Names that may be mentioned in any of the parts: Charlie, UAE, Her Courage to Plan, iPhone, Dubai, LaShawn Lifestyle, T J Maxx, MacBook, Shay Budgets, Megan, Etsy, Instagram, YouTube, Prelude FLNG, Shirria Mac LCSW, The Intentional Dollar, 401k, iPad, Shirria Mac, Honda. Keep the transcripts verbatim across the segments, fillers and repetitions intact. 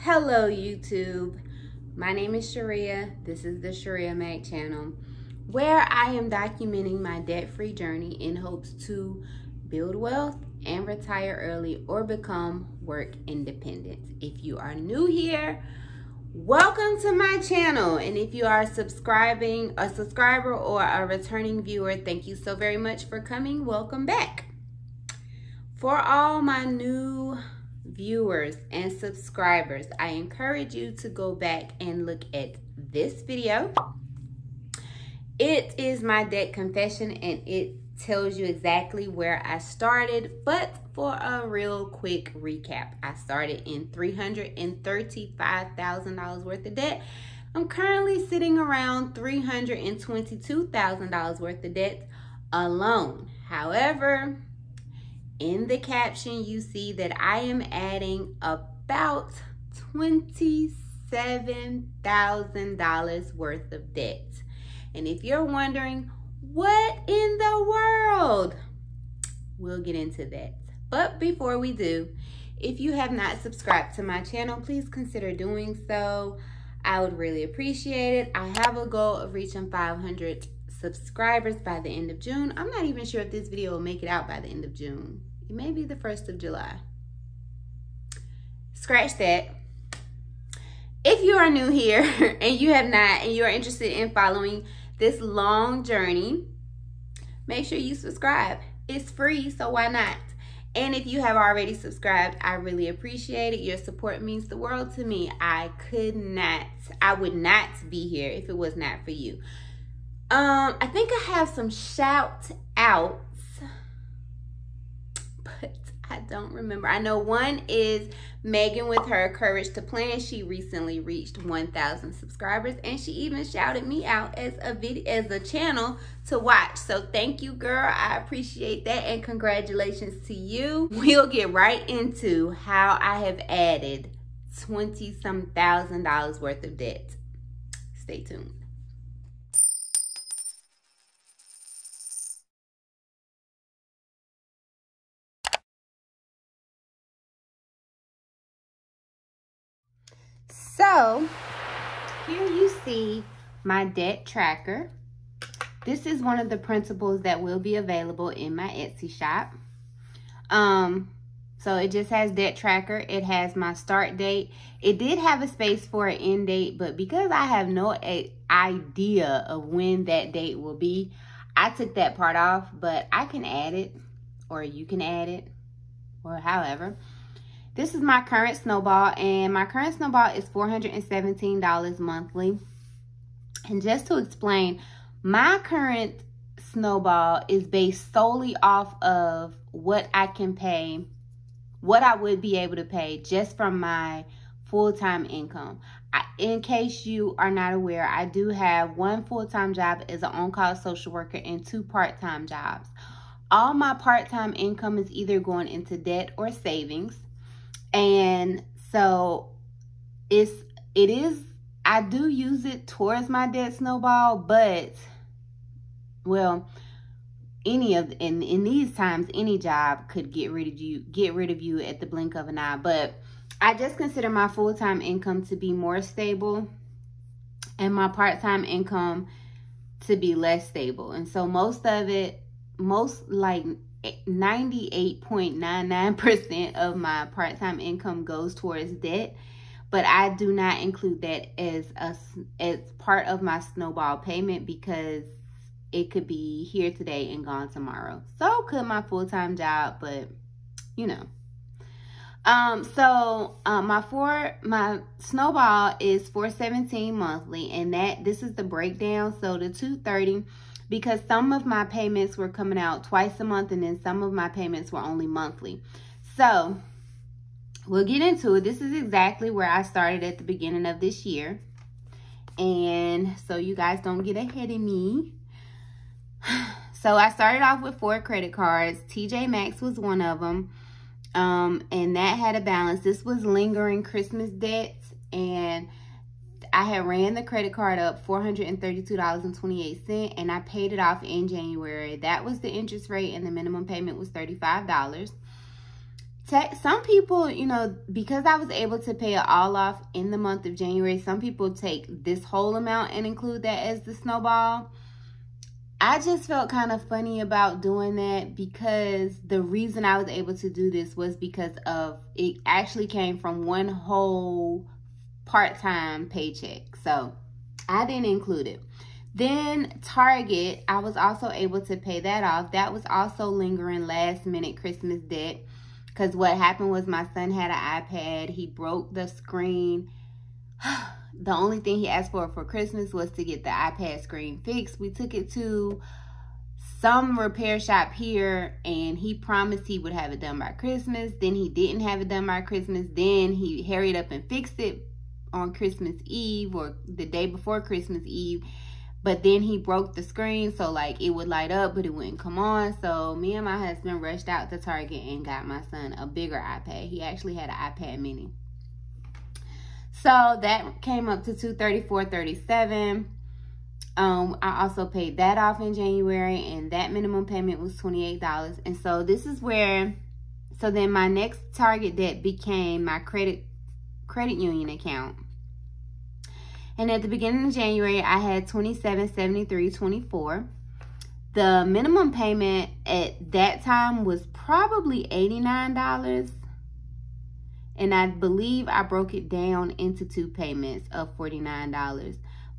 Hello YouTube, my name is Shirria. This is the Shirria Mac channel, where I am documenting my debt-free journey in hopes to build wealth and retire early or become work independent. If you are new here, welcome to my channel, and if you are subscribing a subscriber or a returning viewer, thank you so very much for coming. Welcome back. For all my new viewers and subscribers, I encourage you to go back and look at this video. It is my debt confession and it tells you exactly where I started, but for a real quick recap, I started in three hundred thirty-five thousand dollars worth of debt. I'm currently sitting around three hundred twenty-two thousand dollars worth of debt alone. However, in the caption, you see that I am adding about twenty-seven thousand dollars worth of debt. And if you're wondering, what in the world? We'll get into that. But before we do, if you have not subscribed to my channel, please consider doing so. I would really appreciate it. I have a goal of reaching five hundred subscribers by the end of June. I'm not even sure if this video will make it out by the end of June. It may be the first of July. Scratch that. If you are new here and you have not, and you are interested in following this long journey, make sure you subscribe. It's free, so why not? And if you have already subscribed, I really appreciate it. Your support means the world to me. I could not, I would not be here if it was not for you. Um, I think I have some shout outs, but I don't remember. I know one is Megan with Her Courage to Plan. She recently reached one thousand subscribers, and she even shouted me out as a video, as a channel to watch. So thank you, girl. I appreciate that, and congratulations to you. We'll get right into how I have added twenty some thousand dollars worth of debt. Stay tuned. So here you see my debt tracker. This is one of the principles that will be available in my Etsy shop. Um, so it just has debt tracker. It has my start date. It did have a space for an end date, but because I have no idea of when that date will be, I took that part off, but I can add it, or you can add it, or however. This is my current snowball, and my current snowball is four hundred seventeen dollars monthly. And just to explain, my current snowball is based solely off of what I can pay, what I would be able to pay just from my full-time income. I, in case you are not aware, I do have one full-time job as an on-call social worker and two part-time jobs. All my part-time income is either going into debt or savings. And so it's, it is, I do use it towards my debt snowball, but well, any of, in, in these times, any job could get rid of you, get rid of you at the blink of an eye. But I just consider my full-time income to be more stable and my part-time income to be less stable. And so most of it, most like ninety-eight point nine nine percent of my part-time income goes towards debt, but I do not include that as a as part of my snowball payment because it could be here today and gone tomorrow. So could my full-time job, but you know. Um. So uh, my four my snowball is four seventeen monthly, and that this is the breakdown. So the two thirty. Because some of my payments were coming out twice a month, and then some of my payments were only monthly. So we'll get into it. This is exactly where I started at the beginning of this year. And so you guys don't get ahead of me. So I started off with four credit cards. T J Maxx was one of them. Um, and that had a balance. This was lingering Christmas debts, and I had ran the credit card up four hundred thirty-two dollars and twenty-eight cents, and I paid it off in January. That was the interest rate, and the minimum payment was thirty-five dollars. Te- some people, you know, because I was able to pay it all off in the month of January, some people take this whole amount and include that as the snowball. I just felt kind of funny about doing that, because the reason I was able to do this was because of it actually came from one whole part-time paycheck. So I didn't include it. Then Target, I was also able to pay that off. That was also lingering last minute Christmas debt, because what happened was my son had an iPad. He broke the screen. The only thing he asked for for Christmas was to get the iPad screen fixed. We took it to some repair shop here, and he promised he would have it done by Christmas. Then he didn't have it done by Christmas. Then he hurried up and fixed it on Christmas Eve, or the day before Christmas Eve. But then he broke the screen, so like it would light up, but it wouldn't come on. So me and my husband rushed out to Target and got my son a bigger iPad. He actually had an iPad mini. So that came up to two hundred thirty-four dollars and thirty-seven cents. Um, I also paid that off in January, and that minimum payment was twenty-eight dollars. And so this is where, so then my next Target debt became my credit credit union account. And at the beginning of January, I had twenty-seven seventy-three twenty-four. The minimum payment at that time was probably eighty-nine dollars. And I believe I broke it down into two payments of forty-nine dollars.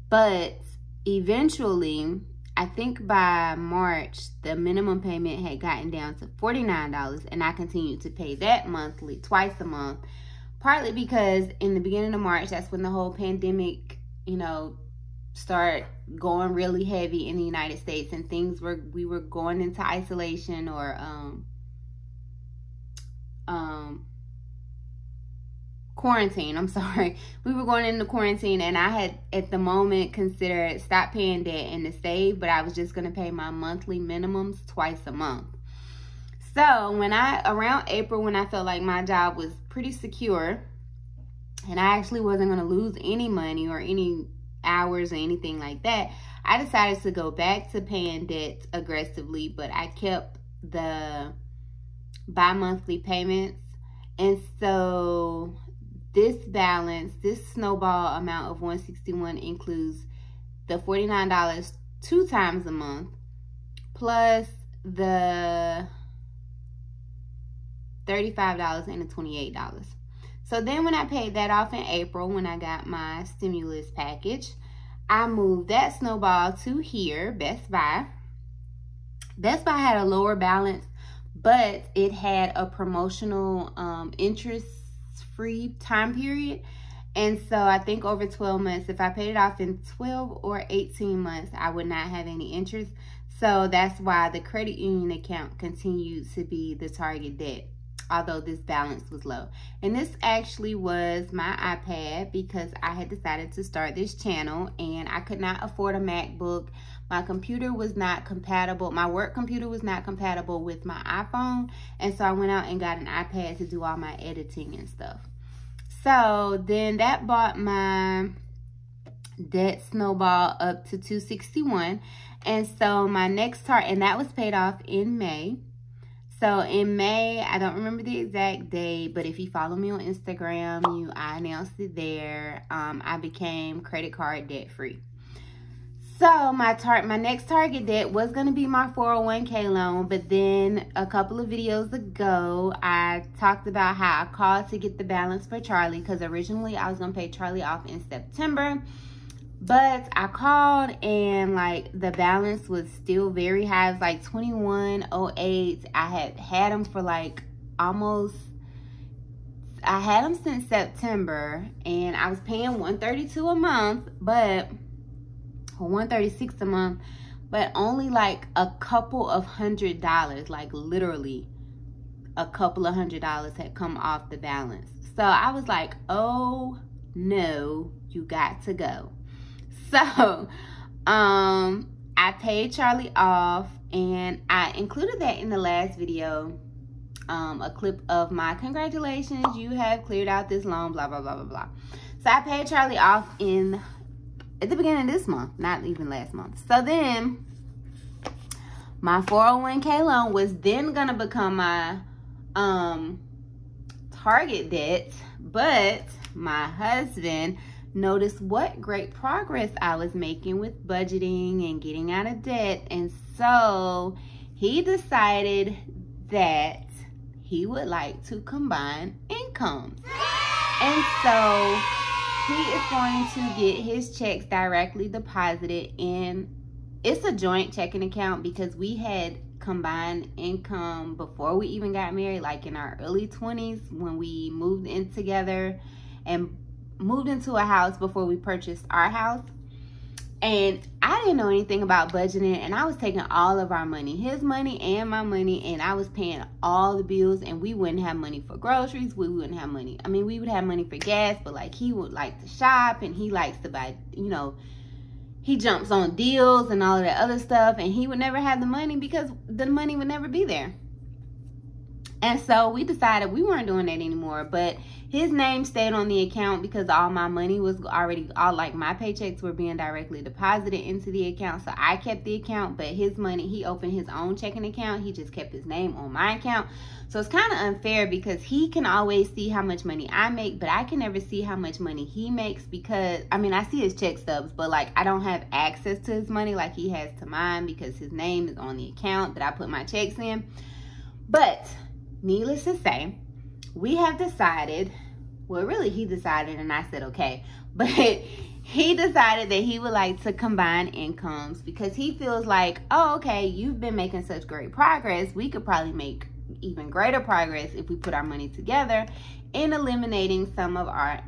But eventually, I think by March, the minimum payment had gotten down to forty-nine dollars. And I continued to pay that monthly, twice a month. Partly because in the beginning of March, that's when the whole pandemic, you know, start going really heavy in the United States. And things were, we were going into isolation, or um, um. quarantine, I'm sorry. We were going into quarantine, and I had at the moment considered stop paying debt and to save, but I was just going to pay my monthly minimums twice a month. So when I, around April, when I felt like my job was pretty secure and I actually wasn't going to lose any money or any hours or anything like that, I decided to go back to paying debt aggressively, but I kept the bi-monthly payments. And so this balance, this snowball amount of one hundred sixty-one dollars includes the forty-nine dollars two times a month, plus the thirty-five dollars and the twenty-eight dollars. So then when I paid that off in April, when I got my stimulus package, I moved that snowball to here, Best Buy. Best Buy had a lower balance, but it had a promotional um, interest free time period. And so I think over twelve months, if I paid it off in twelve or eighteen months, I would not have any interest. So that's why the credit union account continued to be the Target debt, although this balance was low. And this actually was my iPad, because I had decided to start this channel and I could not afford a MacBook. My computer was not compatible. My work computer was not compatible with my iPhone. And so I went out and got an iPad to do all my editing and stuff. So then that brought my debt snowball up to two hundred sixty-one dollars. And so my next target, and that was paid off in May. So in May, I don't remember the exact day, but if you follow me on Instagram, you I announced it there. Um, I became credit card debt free. So my tar my next Target debt was going to be my four oh one K loan, but then a couple of videos ago, I talked about how I called to get the balance for Charlie, because originally I was going to pay Charlie off in September. But I called, and like the balance was still very high. It's like twenty-one oh eight. I had had them for like almost, I had them since September, and I was paying one hundred thirty-two dollars a month, but one hundred thirty-six dollars a month, but only like a couple of hundred dollars, like literally a couple of hundred dollars had come off the balance. So I was like, oh no, you got to go. So, um, I paid Charlie off, and I included that in the last video, um, a clip of my congratulations, you have cleared out this loan, blah, blah, blah, blah, blah. So I paid Charlie off in, at the beginning of this month, not even last month. So then my four oh one K loan was then going to become my, um, target that, but my husband noticed what great progress I was making with budgeting and getting out of debt. And so he decided that he would like to combine incomes. And so he is going to get his checks directly deposited in, it's a joint checking account because we had combined income before we even got married, like in our early twenties when we moved in together and moved into a house before we purchased our house. And I didn't know anything about budgeting, and I was taking all of our money, his money and my money, and I was paying all the bills, and we wouldn't have money for groceries. We wouldn't have money. I mean, we would have money for gas, but like he would like to shop, and he likes to buy, you know, he jumps on deals and all of that other stuff, and he would never have the money because the money would never be there. And so we decided we weren't doing that anymore, but his name stayed on the account because all my money was already, all like my paychecks were being directly deposited into the account. So I kept the account, but his money, he opened his own checking account. He just kept his name on my account. So it's kind of unfair because he can always see how much money I make, but I can never see how much money he makes because, I mean, I see his check stubs, but like I don't have access to his money like he has to mine because his name is on the account that I put my checks in. But needless to say, we have decided, well, really he decided and I said, okay, but he decided that he would like to combine incomes because he feels like, oh, okay, you've been making such great progress. We could probably make even greater progress if we put our money together in eliminating some of our,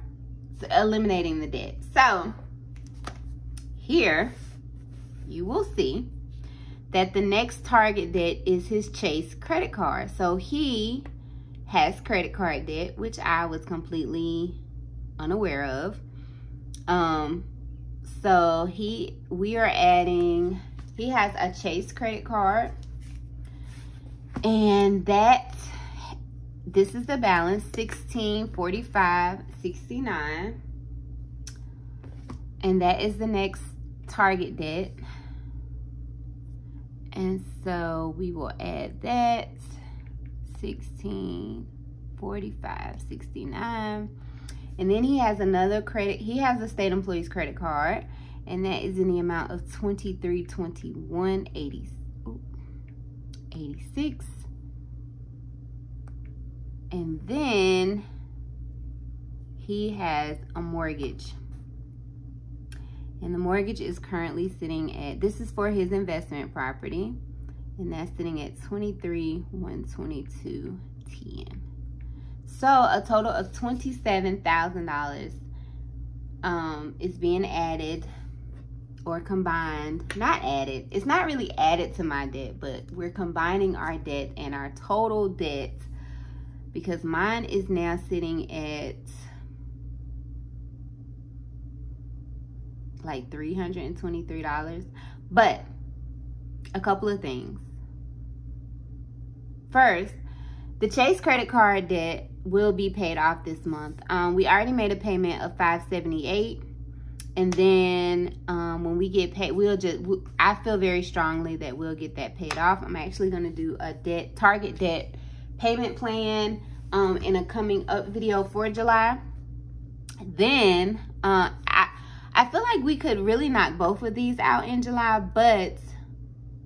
eliminating the debt. So here you will see that the next target debt is his Chase credit card. So he has credit card debt, which I was completely unaware of. Um, so he, we are adding, he has a Chase credit card, and that, this is the balance, sixteen forty-five sixty-nine, and that is the next target debt. And so we will add that, sixteen forty-five sixty-nine, and then he has another credit, he has a state employee's credit card, and that is in the amount of twenty-three twenty-one eighty-six. And then he has a mortgage, and the mortgage is currently sitting at, this is for his investment property, and that's sitting at twenty-three one twenty-two ten. So a total of twenty-seven thousand dollars um, is being added or combined, not added. It's not really added to my debt, but we're combining our debt and our total debt because mine is now sitting at like three hundred twenty-three dollars, but a couple of things. First, the Chase credit card debt will be paid off this month. Um, we already made a payment of five seventy-eight, and then um, when we get paid, we'll just. We, I feel very strongly that we'll get that paid off. I'm actually going to do a debt target debt payment plan um, in a coming up video for July. Then uh, I I feel like we could really knock both of these out in July, but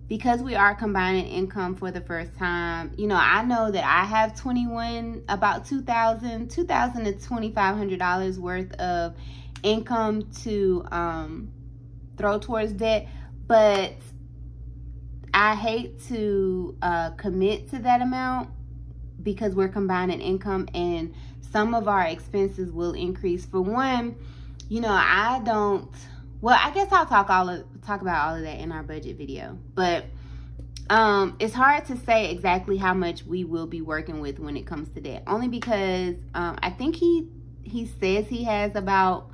because we are combining income for the first time, you know, I know that I have twenty-one, about two thousand, two thousand to twenty-five hundred dollars worth of income to um, throw towards debt, but I hate to uh, commit to that amount because we're combining income and some of our expenses will increase. For one, you know, I don't, well, I guess I'll talk all of, talk about all of that in our budget video. But um, it's hard to say exactly how much we will be working with when it comes to debt. Only because um, I think he he says he has about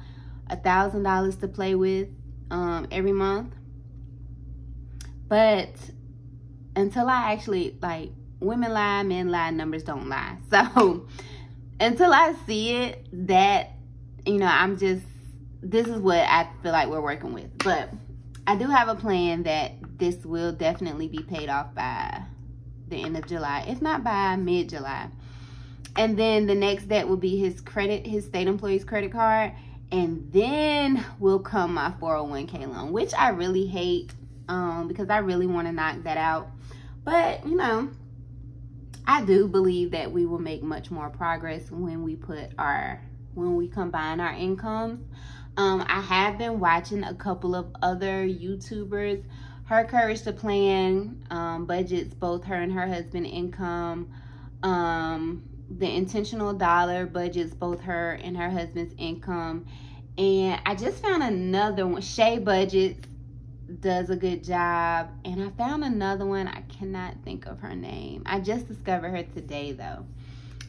a thousand dollars to play with um, every month. But until I actually, like, women lie, men lie, numbers don't lie. So until I see it, that, you know, I'm just, this is what I feel like we're working with. But I do have a plan that this will definitely be paid off by the end of July, if not by mid-July. And then the next debt will be his credit, his state employee's credit card. And then will come my four oh one K loan, which I really hate um, because I really want to knock that out. But, you know, I do believe that we will make much more progress when we put our, when we combine our incomes. Um, I have been watching a couple of other YouTubers, Her Courage to Plan, um, Budgets, both her and her husband income, um, The Intentional Dollar, Budgets, both her and her husband's income. And I just found another one. Shay Budgets does a good job. And I found another one. I cannot think of her name. I just discovered her today, though.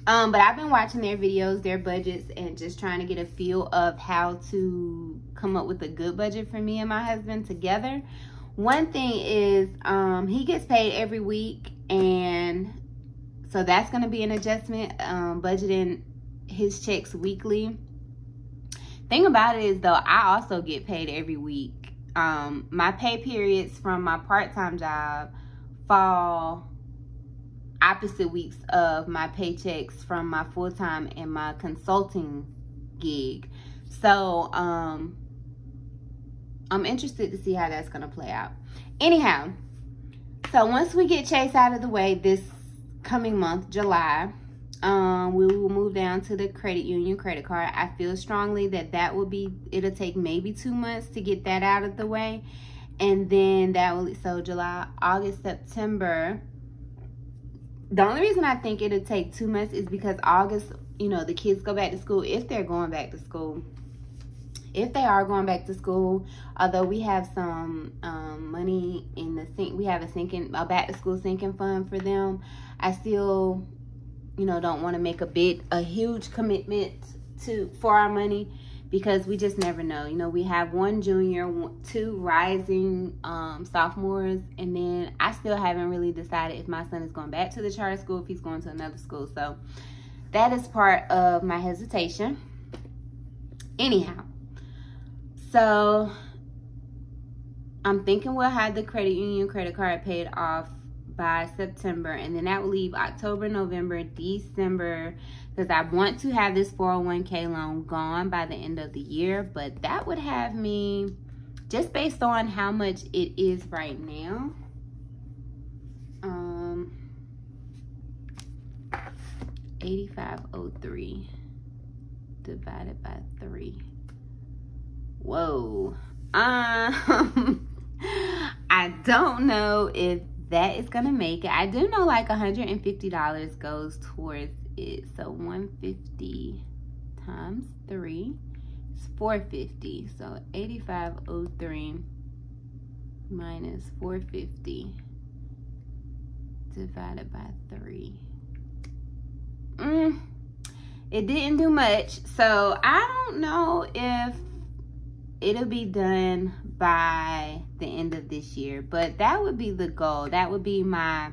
Um, but I've been watching their videos, their budgets, and just trying to get a feel of how to come up with a good budget for me and my husband together. One thing is um, he gets paid every week, and so that's going to be an adjustment, um, budgeting his checks weekly. Thing about it is, though, I also get paid every week. Um, my pay periods from my part-time job fall opposite weeks of my paychecks from my full-time and my consulting gig. So um, I'm interested to see how that's going to play out. Anyhow, so once we get Chase out of the way this coming month, July, um we will move down to the credit union credit card. I feel strongly that that will be, it'll take maybe two months to get that out of the way, and then that will, so July, August, September. The only reason I think it'll take two months is because August, you know, the kids go back to school, if they're going back to school. If they are going back to school, although we have some um, money in the sink, we have a sinking, a back to school sinking fund for them. I still, you know, don't want to make a big, a huge commitment to for our money because we just never know. You know, we have one junior, two rising um, sophomores, and then I still haven't really decided if my son is going back to the charter school, if he's going to another school. So that is part of my hesitation. Anyhow. So, I'm thinking we'll have the credit union credit card paid off by September. And then that will leave October, November, December. Because I want to have this four oh one K loan gone by the end of the year. But that would have me, just based on how much it is right now. Um, eighty-five oh three divided by three. Whoa, um I don't know if that is gonna make it. I do know like one hundred fifty dollars goes towards it, so one hundred fifty times three is four hundred fifty, so eighty-five oh three minus four hundred fifty divided by three. mm, it didn't do much, so I don't know if it'll be done by the end of this year, but that would be the goal. That would be my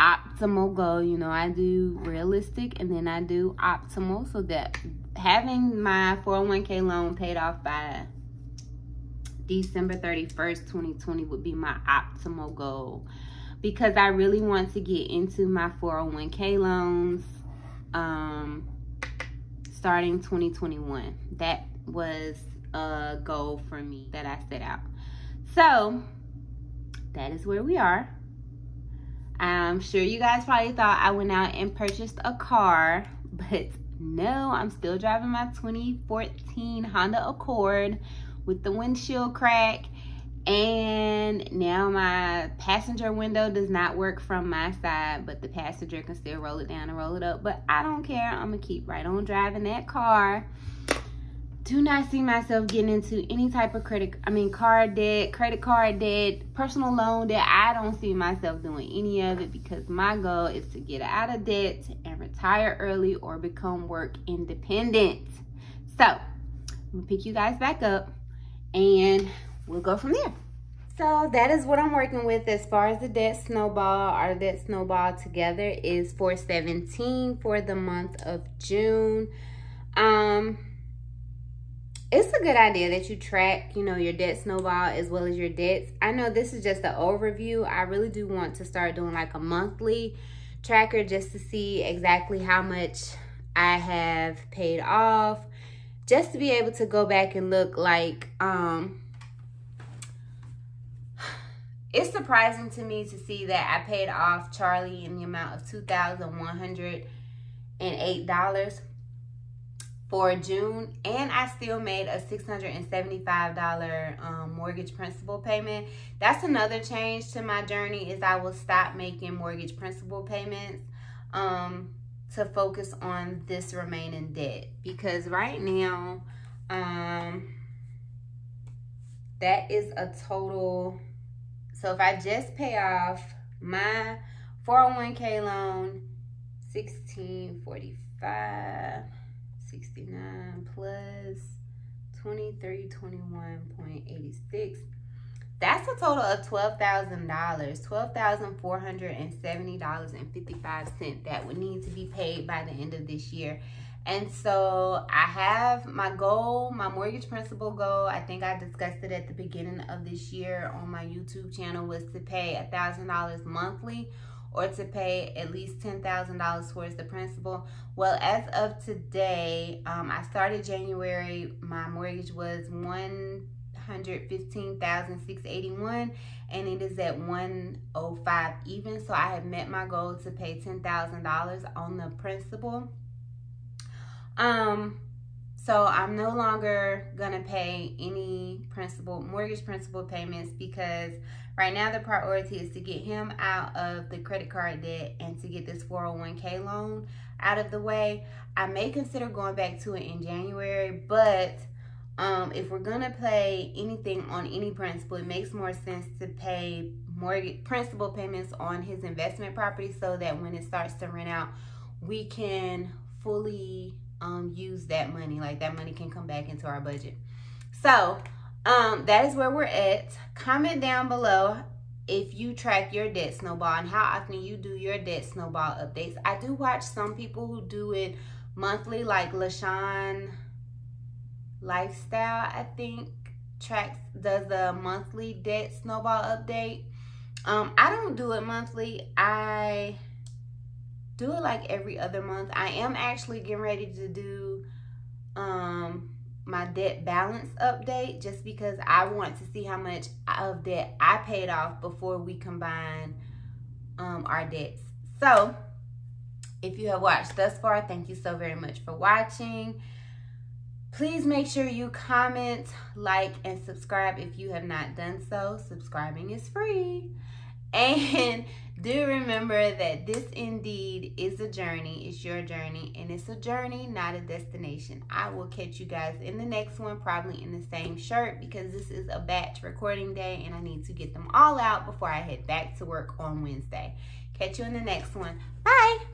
optimal goal. You know, I do realistic and then I do optimal, so that having my four oh one K loan paid off by December thirty-first, twenty twenty would be my optimal goal, because I really want to get into my four oh one K loans um, starting twenty twenty-one. That was a goal for me that I set out. So that is where we are. I'm sure you guys probably thought I went out and purchased a car, but no, I'm still driving my twenty fourteen Honda Accord with the windshield crack, and now my passenger window does not work from my side, but the passenger can still roll it down and roll it up. But I don't care, I'm gonna keep right on driving that car. Do not see myself getting into any type of credit, I mean, car debt, credit card debt, personal loan debt. I don't see myself doing any of it, because my goal is to get out of debt and retire early or become work independent. So, I'm gonna pick you guys back up and we'll go from there. So, that is what I'm working with as far as the debt snowball. Our debt snowball together is four seventeen for the month of June. Um... It's a good idea that you track, you know, your debt snowball as well as your debts. I know this is just an overview. I really do want to start doing like a monthly tracker just to see exactly how much I have paid off, just to be able to go back and look. Like, um, it's surprising to me to see that I paid off Charlie in the amount of two thousand one hundred eight dollars for June, and I still made a six hundred seventy-five dollar um, mortgage principal payment. That's another change to my journey, is I will stop making mortgage principal payments um, to focus on this remaining debt, because right now um, that is a total. So if I just pay off my four oh one K loan, sixteen forty-five, sixty-nine plus twenty-three twenty-one point eight six. That's a total of twelve thousand dollars, twelve thousand four hundred seventy dollars and fifty-five cents that would need to be paid by the end of this year. And so I have my goal, my mortgage principal goal. I think I discussed it at the beginning of this year on my YouTube channel, was to pay one thousand dollars monthly, or to pay at least ten thousand dollars towards the principal. Well, as of today, um, I started January, my mortgage was one hundred fifteen thousand six hundred eighty-one dollars, and it is at one oh five even. So I have met my goal to pay ten thousand dollars on the principal. Um, so I'm no longer gonna pay any principal, mortgage principal payments, because right now the priority is to get him out of the credit card debt and to get this four oh one K loan out of the way. I may consider going back to it in January, but um, if we're gonna pay anything on any principal, it makes more sense to pay mortgage principal payments on his investment property, so that when it starts to rent out, we can fully um, use that money. Like, that money can come back into our budget. So Um, that is where we're at. Comment down below if you track your debt snowball and how often you do your debt snowball updates. I do watch some people who do it monthly, like LaShawn Lifestyle, I think, tracks, does a monthly debt snowball update. Um, I don't do it monthly. I do it like every other month. I am actually getting ready to do um, my debt balance update, just because I want to see how much of debt I paid off before we combine um, our debts. So if you have watched thus far, thank you so very much for watching. Please make sure you comment, like, and subscribe if you have not done so. Subscribing is free. And do remember that this indeed is a journey. It's your journey, and it's a journey, not a destination. I will catch you guys in the next one, probably in the same shirt, because this is a batch recording day and I need to get them all out before I head back to work on Wednesday. Catch you in the next one. Bye.